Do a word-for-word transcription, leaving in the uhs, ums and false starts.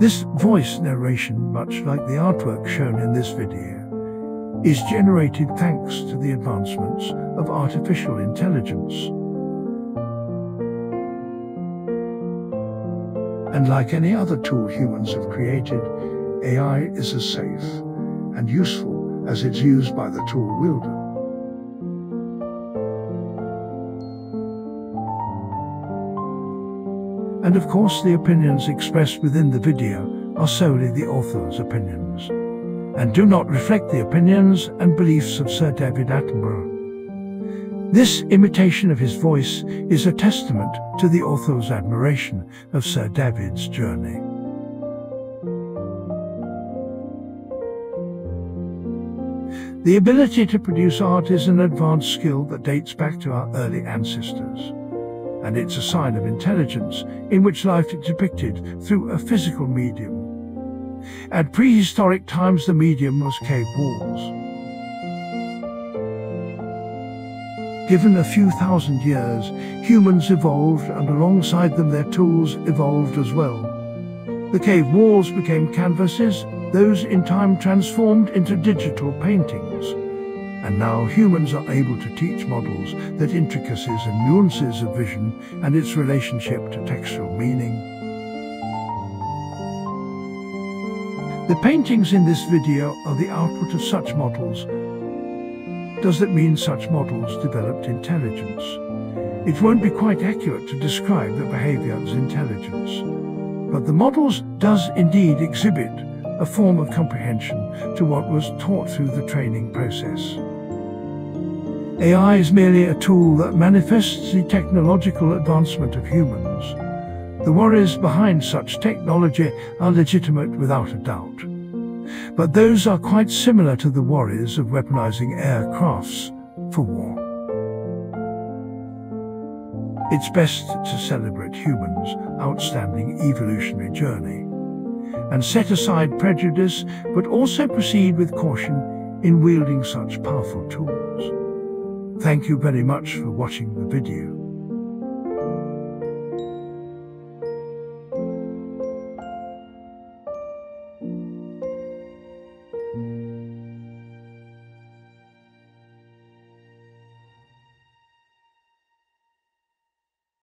This voice narration, much like the artwork shown in this video, is generated thanks to the advancements of artificial intelligence. And like any other tool humans have created, A I is as safe and useful as it's used by the tool wielder. And of course, the opinions expressed within the video are solely the author's opinions, and do not reflect the opinions and beliefs of Sir David Attenborough. This imitation of his voice is a testament to the author's admiration of Sir David's journey. The ability to produce art is an advanced skill that dates back to our early ancestors. And it's a sign of intelligence in which life is depicted through a physical medium. At prehistoric times, the medium was cave walls. Given a few thousand years, humans evolved, and alongside them their tools evolved as well. The cave walls became canvases, those in time transformed into digital paintings. And now humans are able to teach models that intricacies and nuances of vision and its relationship to textual meaning. The paintings in this video are the output of such models. Does that mean such models developed intelligence? It won't be quite accurate to describe the behavior as intelligence, but the models does indeed exhibit a form of comprehension to what was taught through the training process. A I is merely a tool that manifests the technological advancement of humans. The worries behind such technology are legitimate without a doubt. But those are quite similar to the worries of weaponizing aircrafts for war. It's best to celebrate humans' outstanding evolutionary journey and set aside prejudice, but also proceed with caution in wielding such powerful tools. Thank you very much for watching the video.